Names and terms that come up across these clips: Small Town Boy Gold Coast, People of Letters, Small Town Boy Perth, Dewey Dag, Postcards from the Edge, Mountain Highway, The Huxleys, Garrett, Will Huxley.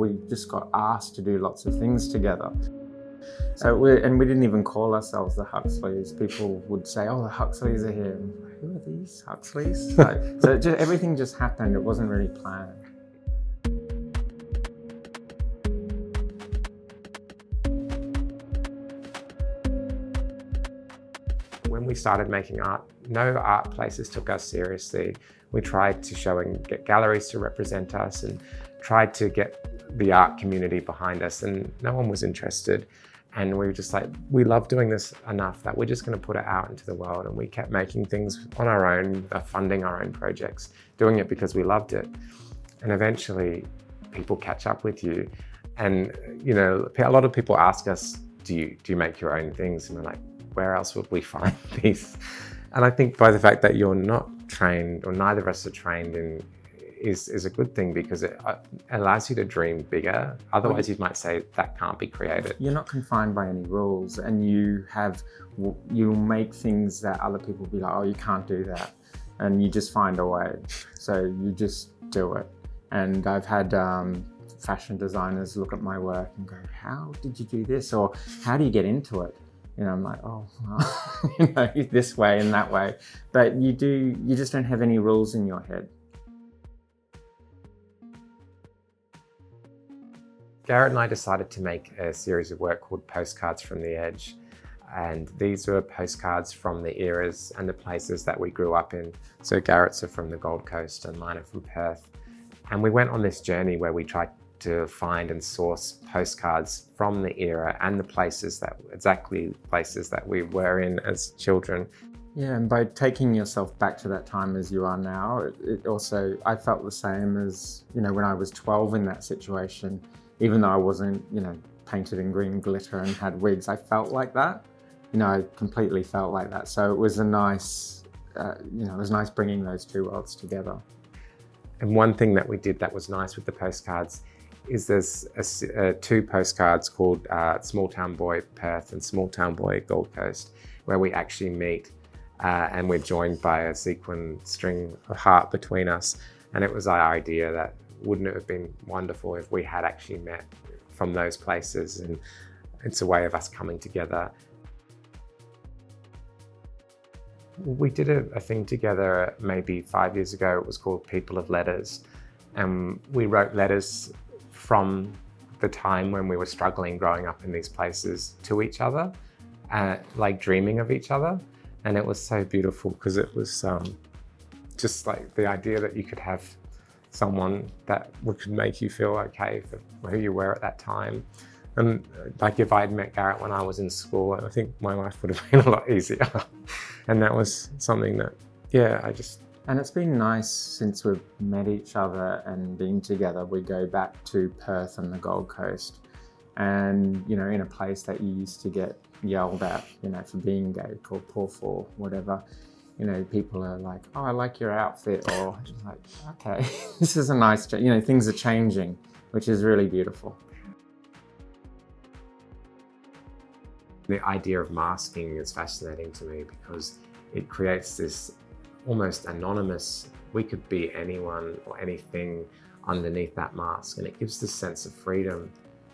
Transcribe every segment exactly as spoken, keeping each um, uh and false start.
we just got asked to do lots of things together. So we and we didn't even call ourselves the Huxleys. People would say, "Oh, the Huxleys are here." And like, who are these Huxleys? so, so just, everything just happened. It wasn't really planned. When we started making art, no art places took us seriously. We tried to show and get galleries to represent us, and tried to get the art community behind us, and no one was interested. And we were just like, we love doing this enough that we're just going to put it out into the world. And we kept making things on our own, funding our own projects, doing it because we loved it. And eventually people catch up with you. And, you know, a lot of people ask us, do you, do you make your own things? And we're like, where else would we find these? And I think by the fact that you're not trained, or neither of us are trained in, Is, is a good thing, because it allows you to dream bigger. Otherwise you might say that can't be created. You're not confined by any rules, and you have, you'll make things that other people will be like, oh, you can't do that. And you just find a way. So you just do it. And I've had um, fashion designers look at my work and go, how did you do this? Or how do you get into it? You know, I'm like, oh, well, you know, this way and that way. But you do, you just don't have any rules in your head. Garrett and I decided to make a series of work called Postcards from the Edge. And these were postcards from the eras and the places that we grew up in. So Garrett's are from the Gold Coast and mine are from Perth. And we went on this journey where we tried to find and source postcards from the era and the places that, exactly places that we were in as children. Yeah, and by taking yourself back to that time as you are now, it, it also, I felt the same as, you know, when I was twelve in that situation. Even though I wasn't, you know, painted in green glitter and had wigs, I felt like that. You know, I completely felt like that. So it was a nice, uh, you know, it was nice bringing those two worlds together. And one thing that we did that was nice with the postcards is there's a, uh, two postcards called uh, Small Town Boy Perth and Small Town Boy Gold Coast, where we actually meet uh, and we're joined by a sequin string of heart between us. And it was our idea that, wouldn't it have been wonderful if we had actually met from those places? And it's a way of us coming together. We did a, a thing together maybe five years ago. It was called People of Letters. And we wrote letters from the time when we were struggling growing up in these places to each other, uh, like dreaming of each other. And it was so beautiful because it was um, just like the idea that you could have someone that would make you feel okay for who you were at that time. And like if I'd met Garrett when I was in school, I think my life would have been a lot easier. And that was something that, yeah, I just... And it's been nice since we've met each other and been together, we go back to Perth and the Gold Coast. And, you know, in a place that you used to get yelled at, you know, for being gay or poor for whatever. You know, people are like, oh, I like your outfit, or just like, okay, this is a nice change. You know, things are changing, which is really beautiful. The idea of masking is fascinating to me because it creates this almost anonymous, we could be anyone or anything underneath that mask, and it gives this sense of freedom.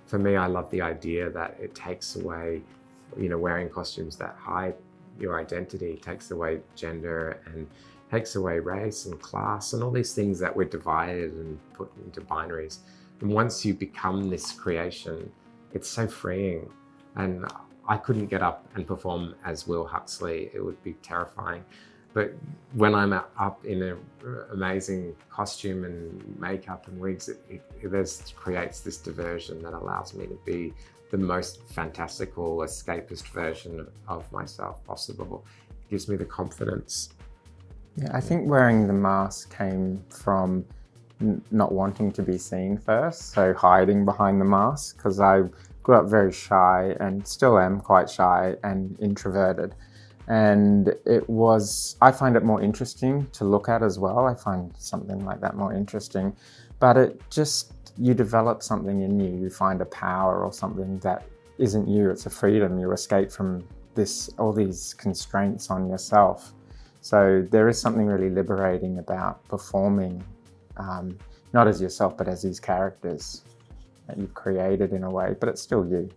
For me, I love the idea that it takes away, you know, wearing costumes that hide your identity, takes away gender and takes away race and class and all these things that were divided and put into binaries. And once you become this creation, it's so freeing. And I couldn't get up and perform as Will Huxley. It would be terrifying. But when I'm up in an amazing costume and makeup and wigs, it, it, it just creates this diversion that allows me to be the most fantastical, escapist version of myself possible. It gives me the confidence. Yeah, I think wearing the mask came from not wanting to be seen first, so hiding behind the mask, because I grew up very shy and still am quite shy and introverted. And it was, I find it more interesting to look at as well. I find something like that more interesting, but it just, you develop something in you, you find a power or something that isn't you, it's a freedom, you escape from this, all these constraints on yourself. So there is something really liberating about performing, um, not as yourself, but as these characters. that you've created in a way, but it's still you,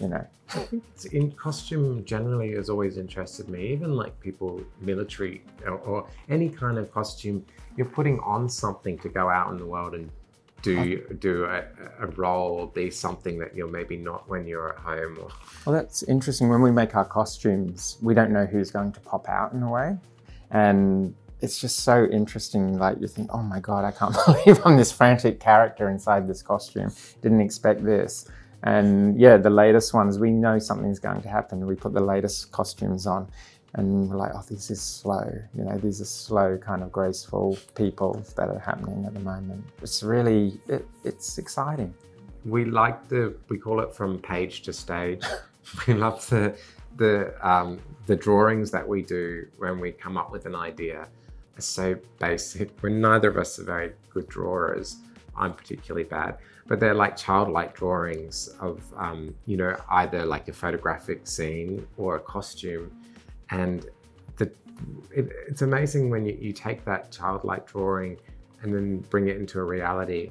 you know. I think it's in costume generally has always interested me, even like people, military or, or any kind of costume, you're putting on something to go out in the world and do do a, a role or be something that you're maybe not when you're at home. Or... Well, that's interesting. When we make our costumes, we don't know who's going to pop out in a way. And it's just so interesting. Like you think, oh my God, I can't believe I'm this frantic character inside this costume. Didn't expect this. And yeah, the latest ones, we know something's going to happen. We put the latest costumes on and we're like, oh, this is slow. You know, these are slow kind of graceful people that are happening at the moment. It's really, it, it's exciting. We like the, we call it from page to stage. We love the, the, um, the drawings that we do when we come up with an idea are so basic. We're neither of us are very good drawers. I'm particularly bad, but they're like childlike drawings of, um, you know, either like a photographic scene or a costume. And the, it, it's amazing when you, you take that childlike drawing and then bring it into a reality.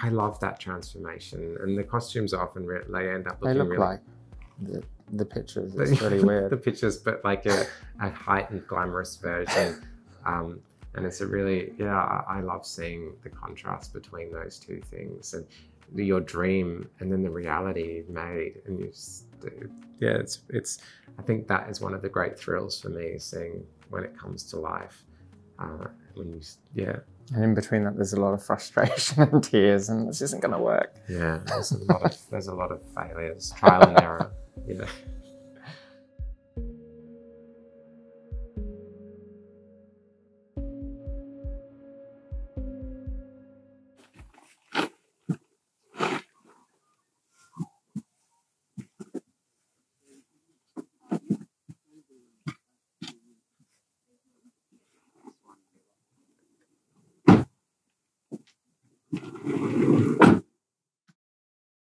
I love that transformation. And the costumes are often, re they end up looking they look really... like the, the pictures, it's really weird. The pictures, but like a, a heightened glamorous version. Um, And it's a really, yeah, I love seeing the contrast between those two things and the, your dream and then the reality made. And you just, yeah, it's, it's, I think that is one of the great thrills for me, seeing when it comes to life. Uh, when you, yeah. And in between that, there's a lot of frustration and tears and this isn't going to work. Yeah, there's a lot of, there's a lot of failures, trial and error, you know.